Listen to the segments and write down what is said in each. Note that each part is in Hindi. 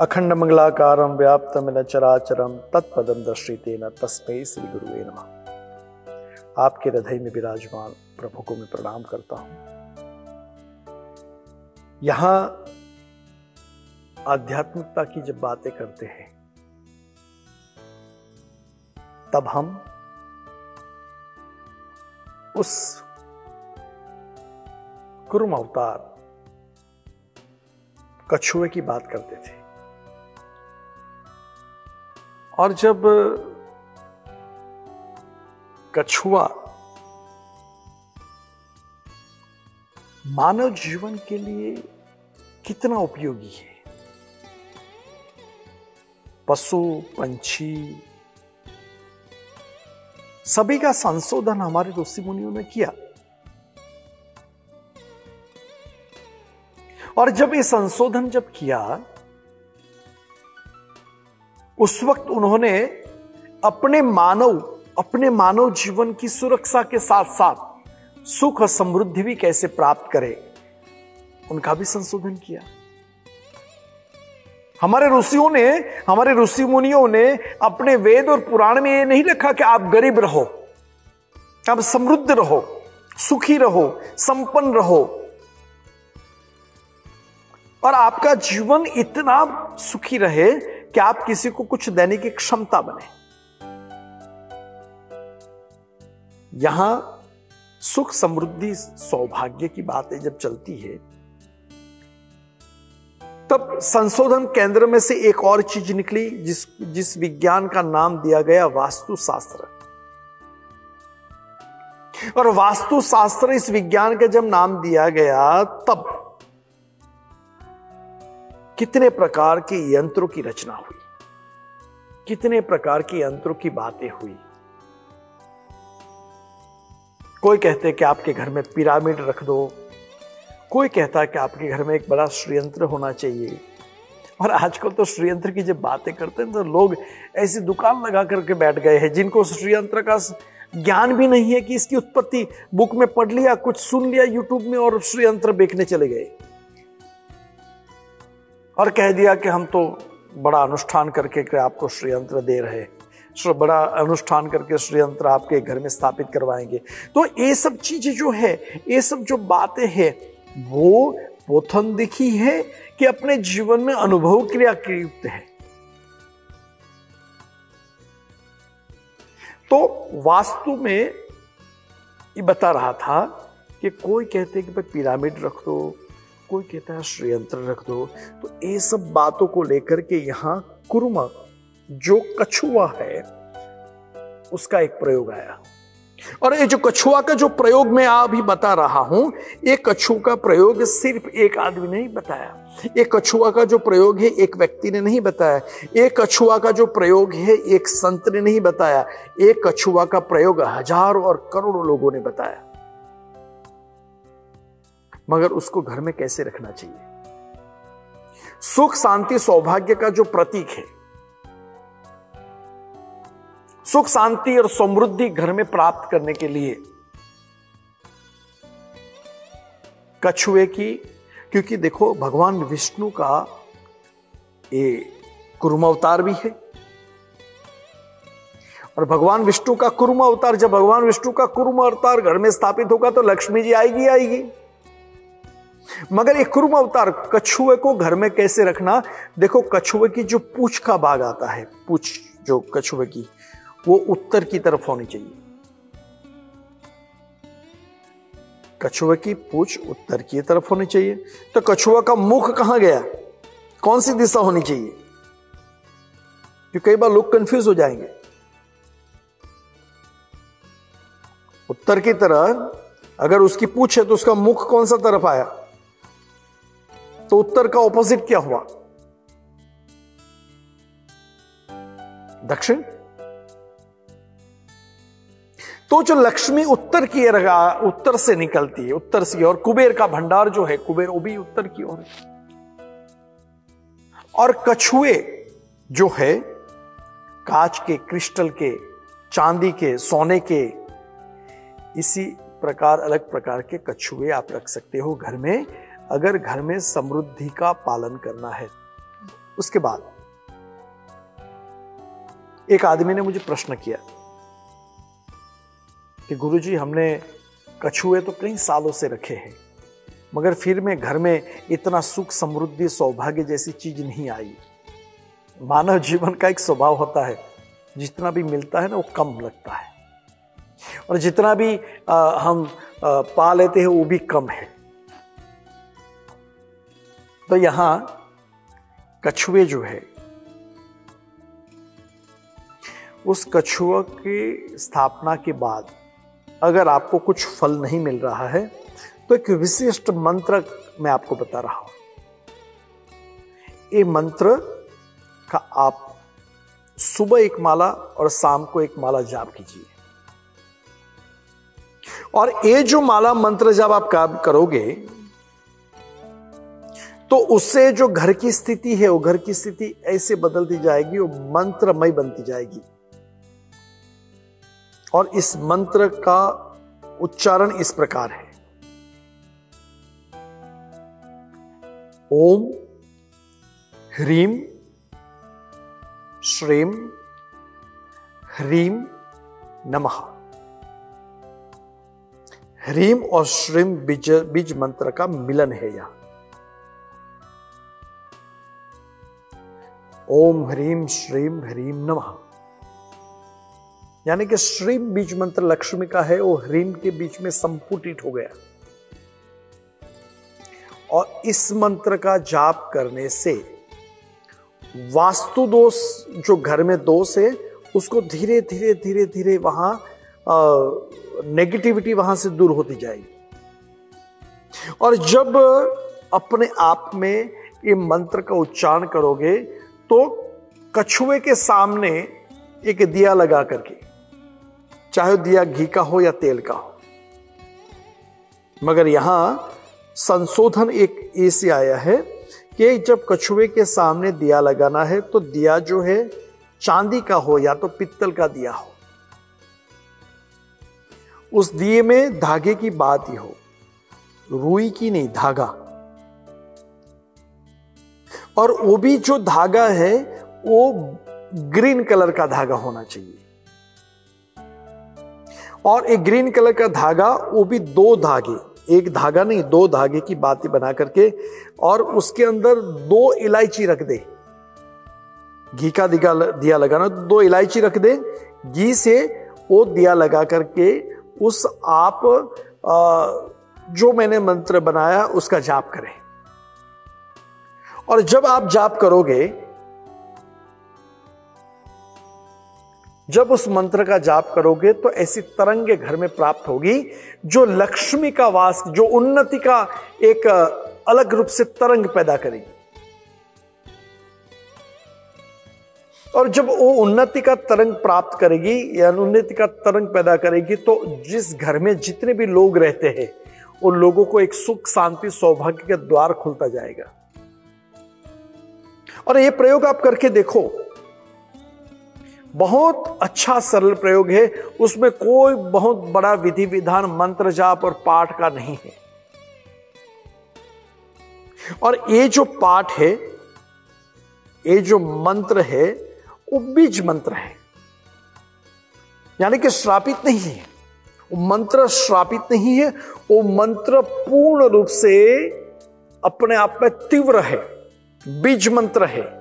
अखंड मंगलाकारं व्याप्तमिन चराचरं तत्पदं दर्शितेन तस्मै श्री गुरुवे नमः। आपके हृदय में विराजमान प्रभु को मैं प्रणाम करता हूं। यहां आध्यात्मिकता की जब बातें करते हैं तब हम उस कुर्म अवतार कछुए की बात करते थे। और जब कछुआ मानव जीवन के लिए कितना उपयोगी है, पशु पंछी सभी का संशोधन हमारे ऋषि मुनियों ने किया। और जब ये संशोधन जब किया उस वक्त उन्होंने अपने मानव जीवन की सुरक्षा के साथ साथ सुख और समृद्धि भी कैसे प्राप्त करे उनका भी संशोधन किया। हमारे ऋषि मुनियों ने अपने वेद और पुराण में ये नहीं लिखा कि आप गरीब रहो, आप समृद्ध रहो, सुखी रहो, संपन्न रहो और आपका जीवन इतना सुखी रहे कि आप किसी को कुछ देने की क्षमता बने। यहां सुख समृद्धि सौभाग्य की बातें जब चलती है तब संशोधन केंद्र में से एक और चीज निकली जिस विज्ञान का नाम दिया गया वास्तुशास्त्र। और वास्तुशास्त्र इस विज्ञान का जब नाम दिया गया तब कितने प्रकार के यंत्रों की रचना हुई, कितने प्रकार के यंत्रों की बातें हुई। कोई कहते कि आपके घर में पिरामिड रख दो, कोई कहता है कि आपके घर में एक बड़ा षड्यंत्र होना चाहिए। और आजकल तो षड्यंत्र की जब बातें करते हैं तो लोग ऐसी दुकान लगा करके बैठ गए हैं जिनको षड्यंत्र का ज्ञान भी नहीं है कि इसकी उत्पत्ति बुक में पढ़ लिया, कुछ सुन लिया यूट्यूब में और षड्यंत्र बेचने चले गए और कह दिया कि हम तो बड़ा अनुष्ठान करके आपको षड्यंत्र दे रहे, बड़ा अनुष्ठान करके षड्यंत्र आपके घर में स्थापित करवाएंगे। तो ये सब चीजें जो है, ये सब जो बातें हैं वो पोथन दिखी है कि अपने जीवन में अनुभव क्रिया के युक्त है। तो वास्तु में ये बता रहा था कि कोई कहते कि भाई पिरामिड रख दो, कोई कहता है षड्यंत्र रख दो। तो ये सब बातों को लेकर के यहां कुर्मा जो कछुआ है उसका एक प्रयोग आया। और ये जो कछुआ का जो प्रयोग मैं अभी बता रहा हूं, ये कछुआ का प्रयोग सिर्फ एक आदमी ने ही बताया, ये कछुआ का जो प्रयोग है एक व्यक्ति ने नहीं बताया, ये कछुआ का जो प्रयोग है एक संत ने नहीं बताया, ये कछुआ का प्रयोग हजारों और करोड़ों लोगों ने बताया। मगर उसको घर में कैसे रखना चाहिए, सुख शांति सौभाग्य का जो प्रतीक है, सुख शांति और समृद्धि घर में प्राप्त करने के लिए कछुए की, क्योंकि देखो भगवान विष्णु का ये कुर्म अवतार भी है। और भगवान विष्णु का कुर्म अवतार, जब भगवान विष्णु का कुर्म अवतार घर में स्थापित होगा तो लक्ष्मी जी आएगी। मगर ये कुर्म अवतार कछुए को घर में कैसे रखना, देखो कछुए की जो पूंछ का भाग आता है, पूंछ जो कछुए की वो उत्तर की तरफ होनी चाहिए। कछुए की पूंछ उत्तर की तरफ होनी चाहिए। तो कछुआ का मुख कहां गया, कौन सी दिशा होनी चाहिए, क्योंकि कई बार लोग कंफ्यूज हो जाएंगे। उत्तर की तरफ अगर उसकी पूंछ है तो उसका मुख कौन सा तरफ आया, तो उत्तर का ऑपोजिट क्या हुआ, दक्षिण। तो जो लक्ष्मी उत्तर की ओर, उत्तर से निकलती है, उत्तर से। और कुबेर का भंडार जो है, कुबेर वो भी उत्तर की ओर है। और कछुए जो है कांच के, क्रिस्टल के, चांदी के, सोने के, इसी प्रकार अलग प्रकार के कछुए आप रख सकते हो घर में, अगर घर में समृद्धि का पालन करना है। उसके बाद एक आदमी ने मुझे प्रश्न किया कि गुरुजी, हमने कछुए तो कई सालों से रखे हैं, मगर फिर मैं घर में इतना सुख, समृद्धि, सौभाग्य जैसी चीज नहीं आई। मानव जीवन का एक स्वभाव होता है, जितना भी मिलता है ना वो कम लगता है, और जितना भी हम पा लेते हैं वो भी कम है। तो यहां कछुए जो है, उस कछुआ की स्थापना के बाद अगर आपको कुछ फल नहीं मिल रहा है तो एक विशिष्ट मंत्र मैं आपको बता रहा हूं। ये मंत्र का आप सुबह एक माला और शाम को एक माला जाप कीजिए, और ये जो माला मंत्र जब आप करोगे तो उससे जो घर की स्थिति है वो घर की स्थिति ऐसे बदलती जाएगी, वो मंत्रमय बनती जाएगी। और इस मंत्र का उच्चारण इस प्रकार है: ओम ह्रीम श्रीम ह्रीम नमः। ह्रीम और श्रीम बीज मंत्र का मिलन है। यहां ओम ह्रीम श्रीम ह्रीम नमः, यानी कि श्रीम बीज मंत्र लक्ष्मी का है, वो ह्रीम के बीच में संपुटित हो गया। और इस मंत्र का जाप करने से वास्तु दोष, जो घर में दोष है, उसको धीरे धीरे धीरे धीरे वहां नेगेटिविटी वहां से दूर होती जाएगी। और जब अपने आप में ये मंत्र का उच्चारण करोगे तो कछुए के सामने एक दिया लगा करके, चाहे दिया घी का हो या तेल का हो, मगर यहां संशोधन एक ऐसे आया है कि जब कछुए के सामने दिया लगाना है तो दिया जो है चांदी का हो या तो पित्तल का दिया हो, उस दिए में धागे की बात ही हो, रुई की नहीं, धागा। और वो भी जो धागा है वो ग्रीन कलर का धागा होना चाहिए। और एक ग्रीन कलर का धागा, वो भी दो धागे, एक धागा नहीं, दो धागे की बातें बना करके, और उसके अंदर दो इलायची रख दे। घी का दिया लगाना, दो इलायची रख दे, घी से वो दिया लगा करके उस आप जो मैंने मंत्र बनाया उसका जाप करें। और जब आप जाप करोगे, जब उस मंत्र का जाप करोगे तो ऐसी तरंगे घर में प्राप्त होगी जो लक्ष्मी का वास, जो उन्नति का एक अलग रूप से तरंग पैदा करेगी। और जब वो उन्नति का तरंग प्राप्त करेगी या उन्नति का तरंग पैदा करेगी तो जिस घर में जितने भी लोग रहते हैं उन लोगों को एक सुख, शांति, सौभाग्य का द्वार खुलता जाएगा। और ये प्रयोग आप करके देखो, बहुत अच्छा सरल प्रयोग है, उसमें कोई बहुत बड़ा विधि विधान मंत्र जाप और पाठ का नहीं है। और ये जो पाठ है, ये जो मंत्र है, वो बीज मंत्र है, यानी कि श्रापित नहीं है। वो मंत्र श्रापित नहीं है, वो मंत्र पूर्ण रूप से अपने आप में तीव्र है, बीज मंत्र है।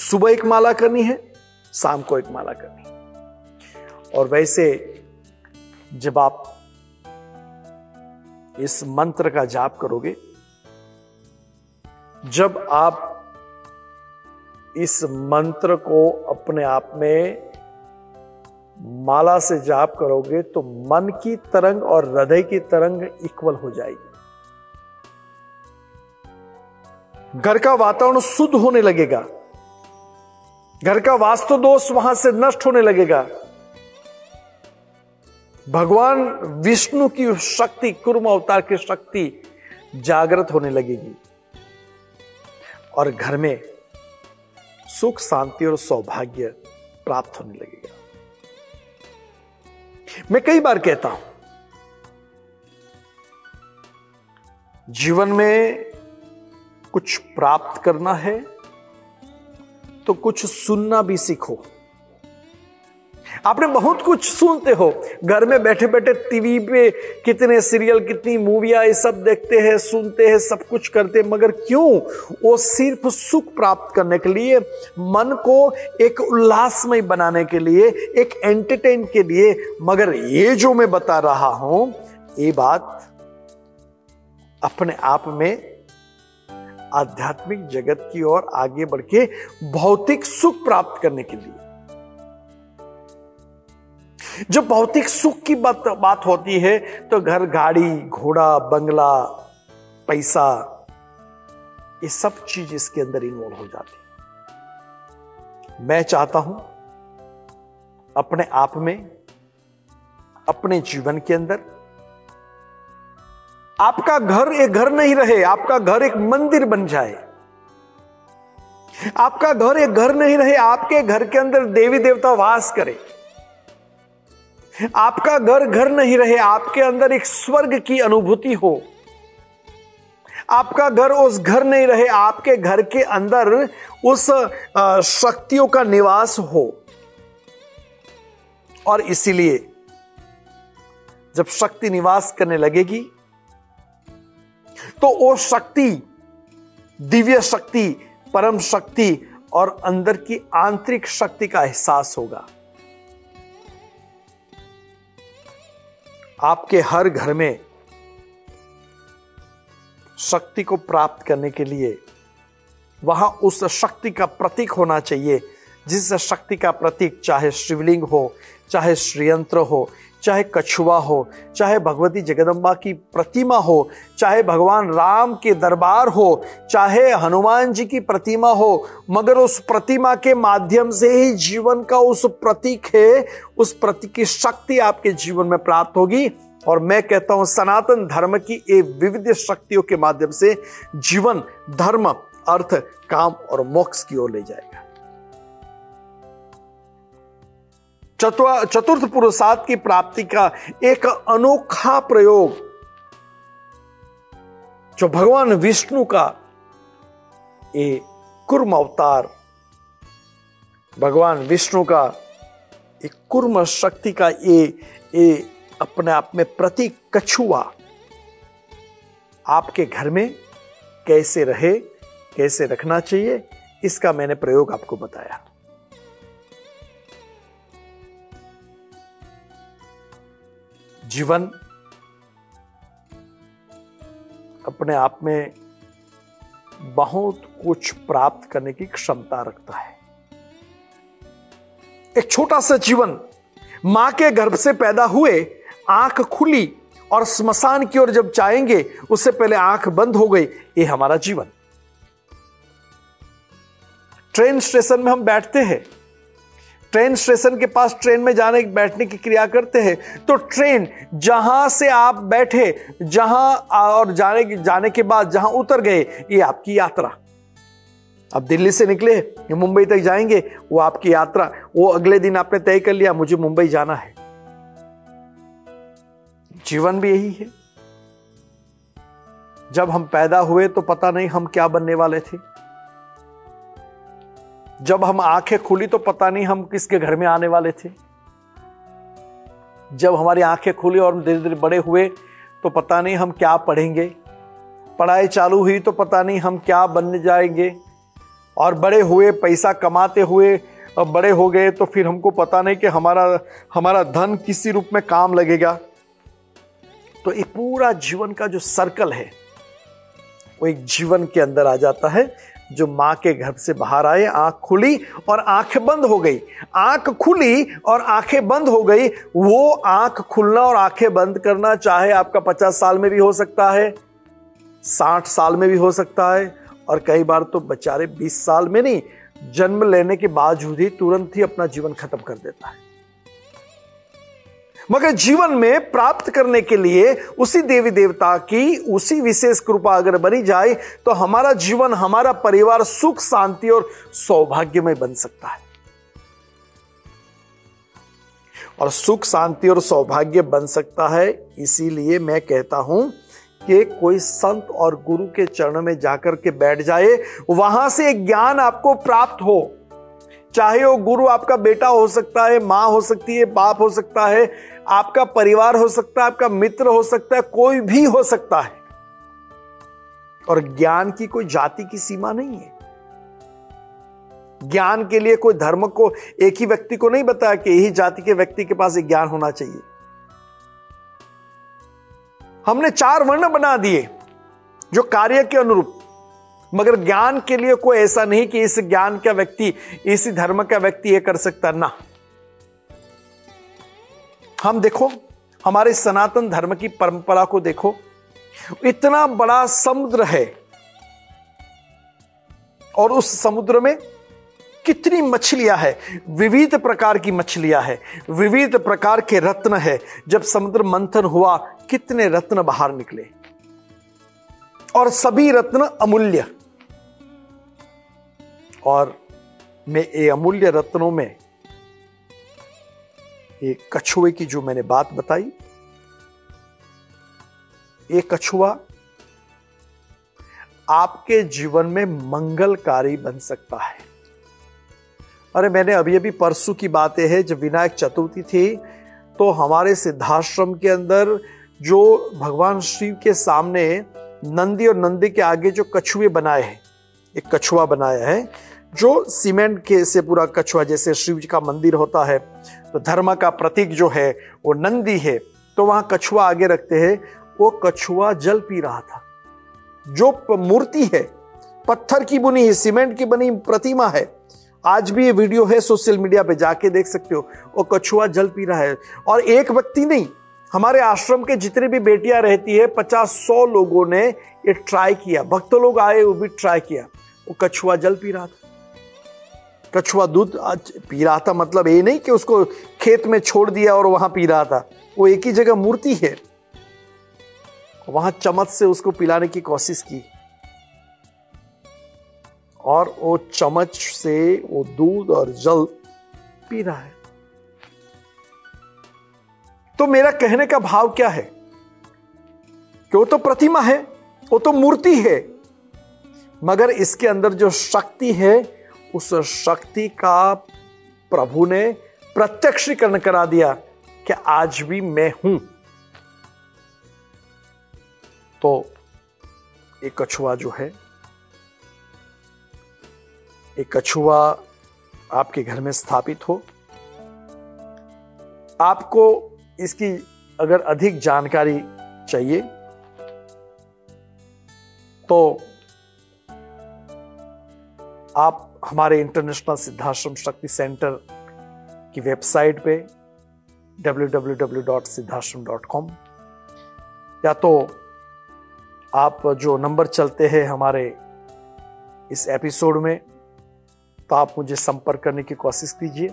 सुबह एक माला करनी है, शाम को एक माला करनी है। और वैसे जब आप इस मंत्र का जाप करोगे, जब आप इस मंत्र को अपने आप में माला से जाप करोगे तो मन की तरंग और हृदय की तरंग इक्वल हो जाएगी। घर का वातावरण शुद्ध होने लगेगा, घर का वास्तु दोष वहां से नष्ट होने लगेगा। भगवान विष्णु की शक्ति, कूर्म अवतार की शक्ति जागृत होने लगेगी, और घर में सुख, शांति और सौभाग्य प्राप्त होने लगेगा। मैं कई बार कहता हूं, जीवन में कुछ प्राप्त करना है तो कुछ सुनना भी सीखो। आपने बहुत कुछ सुनते हो, घर में बैठे बैठे टीवी पे कितने सीरियल, कितनी मूवियां, ये सब देखते हैं, सुनते हैं, सब कुछ करते हैं, मगर क्यों? वो सिर्फ सुख प्राप्त करने के लिए, मन को एक उल्लासमय बनाने के लिए, एक एंटरटेन के लिए। मगर ये जो मैं बता रहा हूं, ये बात अपने आप में आध्यात्मिक जगत की ओर आगे बढ़ के भौतिक सुख प्राप्त करने के लिए। जब भौतिक सुख की बात होती है तो घर, गाड़ी, घोड़ा, बंगला, पैसा, ये सब चीज इसके अंदर इन्वॉल्व हो जाती। मैं चाहता हूं अपने आप में, अपने जीवन के अंदर, आपका घर एक घर नहीं रहे, आपका घर एक मंदिर बन जाए। आपका घर एक घर नहीं रहे, आपके घर के अंदर देवी देवता वास करें। आपका घर घर नहीं रहे, आपके अंदर एक स्वर्ग की अनुभूति हो। आपका घर उस घर नहीं रहे, आपके घर के अंदर उस शक्तियों का निवास हो। और इसीलिए जब शक्ति निवास करने लगेगी तो वो शक्ति, दिव्य शक्ति, परम शक्ति और अंदर की आंतरिक शक्ति का एहसास होगा। आपके हर घर में शक्ति को प्राप्त करने के लिए वहां उस शक्ति का प्रतीक होना चाहिए, जिस शक्ति का प्रतीक चाहे शिवलिंग हो, चाहे श्रीयंत्र हो, चाहे कछुआ हो, चाहे भगवती जगदम्बा की प्रतिमा हो, चाहे भगवान राम के दरबार हो, चाहे हनुमान जी की प्रतिमा हो, मगर उस प्रतिमा के माध्यम से ही जीवन का उस प्रतीक है, उस प्रतीक की शक्ति आपके जीवन में प्राप्त होगी। और मैं कहता हूं सनातन धर्म की ये विविध शक्तियों के माध्यम से जीवन धर्म, अर्थ, काम और मोक्ष की ओर ले जाएगा। चतुर्थ पुरुषार्थ की प्राप्ति का एक अनोखा प्रयोग जो भगवान विष्णु का ये कुर्म अवतार, भगवान विष्णु का एक कुर्म शक्ति का ये अपने आप में प्रतीक कछुआ आपके घर में कैसे रहे, कैसे रखना चाहिए, इसका मैंने प्रयोग आपको बताया। जीवन अपने आप में बहुत कुछ प्राप्त करने की क्षमता रखता है। एक छोटा सा जीवन, मां के गर्भ से पैदा हुए, आंख खुली और स्मशान की ओर जब जाएंगे उससे पहले आंख बंद हो गई, ये हमारा जीवन। ट्रेन स्टेशन में हम बैठते हैं, ट्रेन स्टेशन के पास ट्रेन में जाने बैठने की क्रिया करते हैं, तो ट्रेन जहां से आप बैठे, जहां और जाने के बाद जहां उतर गए, ये आपकी यात्रा। आप दिल्ली से निकले, मुंबई तक जाएंगे, वो आपकी यात्रा। वो अगले दिन आपने तय कर लिया मुझे मुंबई जाना है। जीवन भी यही है। जब हम पैदा हुए तो पता नहीं हम क्या बनने वाले थे, जब हम आंखें खुली तो पता नहीं हम किसके घर में आने वाले थे, जब हमारी आंखें खुली और धीरे धीरे बड़े हुए तो पता नहीं हम क्या पढ़ेंगे, पढ़ाई चालू हुई तो पता नहीं हम क्या बनने जाएंगे, और बड़े हुए, पैसा कमाते हुए और बड़े हो गए तो फिर हमको पता नहीं कि हमारा धन किसी रूप में काम लगेगा। तो ये पूरा जीवन का जो सर्कल है वो एक जीवन के अंदर आ जाता है, जो मां के गर्भ से बाहर आए, आंख खुली और आंखें बंद हो गई, आंख खुली और आंखें बंद हो गई। वो आंख खुलना और आंखें बंद करना चाहे आपका 50 साल में भी हो सकता है, 60 साल में भी हो सकता है, और कई बार तो बेचारे 20 साल में नहीं, जन्म लेने के बावजूद ही तुरंत ही अपना जीवन खत्म कर देता है। मगर जीवन में प्राप्त करने के लिए उसी देवी देवता की उसी विशेष कृपा अगर बनी जाए तो हमारा जीवन, हमारा परिवार सुख, शांति और सौभाग्यमय बन सकता है। और सुख, शांति और सौभाग्य बन सकता है, इसीलिए मैं कहता हूं के कोई संत और गुरु के चरणों में जाकर के बैठ जाए, वहां से ज्ञान आपको प्राप्त हो। चाहे वो गुरु आपका बेटा हो सकता है, माँ हो सकती है, बाप हो सकता है, आपका परिवार हो सकता है, आपका मित्र हो सकता है, कोई भी हो सकता है। और ज्ञान की कोई जाति की सीमा नहीं है। ज्ञान के लिए कोई धर्म को एक ही व्यक्ति को नहीं बताया कि यही जाति के व्यक्ति के पास ज्ञान होना चाहिए। हमने 4 वर्ण बना दिए जो कार्य के अनुरूप, मगर ज्ञान के लिए कोई ऐसा नहीं कि इस ज्ञान का व्यक्ति, इस धर्म का व्यक्ति ये कर सकता, ना। हम देखो हमारे सनातन धर्म की परंपरा को देखो, इतना बड़ा समुद्र है और उस समुद्र में कितनी मछलियां है, विविध प्रकार की मछलियां है, विविध प्रकार के रत्न है। जब समुद्र मंथन हुआ कितने रत्न बाहर निकले और सभी रत्न अमूल्य। और मैं ये अमूल्य रत्नों में ये कछुए की जो मैंने बात बताई, ये कछुआ आपके जीवन में मंगलकारी बन सकता है। अरे मैंने अभी अभी परसों की बातें है, जब विनायक चतुर्थी थी तो हमारे सिद्धाश्रम के अंदर जो भगवान शिव के सामने नंदी और नंदी के आगे जो कछुए बनाए हैं, एक कछुआ बनाया है जो सीमेंट के से पूरा कछुआ, जैसे शिव जी का मंदिर होता है तो धर्म का प्रतीक जो है वो नंदी है, तो वहां कछुआ आगे रखते हैं। वो कछुआ जल पी रहा था। जो मूर्ति है पत्थर की बुनी है, सीमेंट की बनी प्रतिमा है, आज भी ये वीडियो है सोशल मीडिया पे जाके देख सकते हो। वो कछुआ जल पी रहा है। और एक व्यक्ति नहीं, हमारे आश्रम के जितने भी बेटियां रहती है 50-100 लोगों ने ये ट्राई किया, भक्त लोग आए वो भी ट्राई किया। वो कछुआ जल पी रहा था, कछुआ दूध पी रहा था। मतलब ये नहीं कि उसको खेत में छोड़ दिया और वहां पी रहा था, वो एक ही जगह मूर्ति है, वहां चम्मच से उसको पिलाने की कोशिश की और वो चम्मच से वो दूध और जल पी रहा है। तो मेरा कहने का भाव क्या है कि वो तो प्रतिमा है, वो तो मूर्ति है, मगर इसके अंदर जो शक्ति है उस शक्ति का प्रभु ने प्रत्यक्षीकरण करा दिया कि आज भी मैं हूं। तो एक कछुआ जो है, एक कछुआ आपके घर में स्थापित हो। आपको इसकी अगर अधिक जानकारी चाहिए तो आप हमारे इंटरनेशनल सिद्धाश्रम शक्ति सेंटर की वेबसाइट पे www.siddhashram.com या तो आप जो नंबर चलते हैं हमारे इस एपिसोड में, तो आप मुझे संपर्क करने की कोशिश कीजिए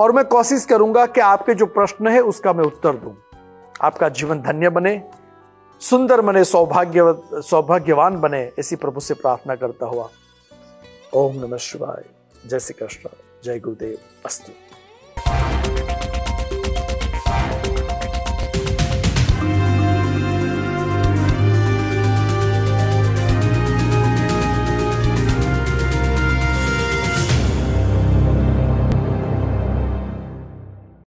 और मैं कोशिश करूंगा कि आपके जो प्रश्न है उसका मैं उत्तर दूं। आपका जीवन धन्य बने, सुंदर बने, सौभाग्यवान बने, ऐसी प्रभु से प्रार्थना करता हुआ ओम नमः शिवाय। जय श्री कृष्ण, जय गुरुदेव, अस्तु।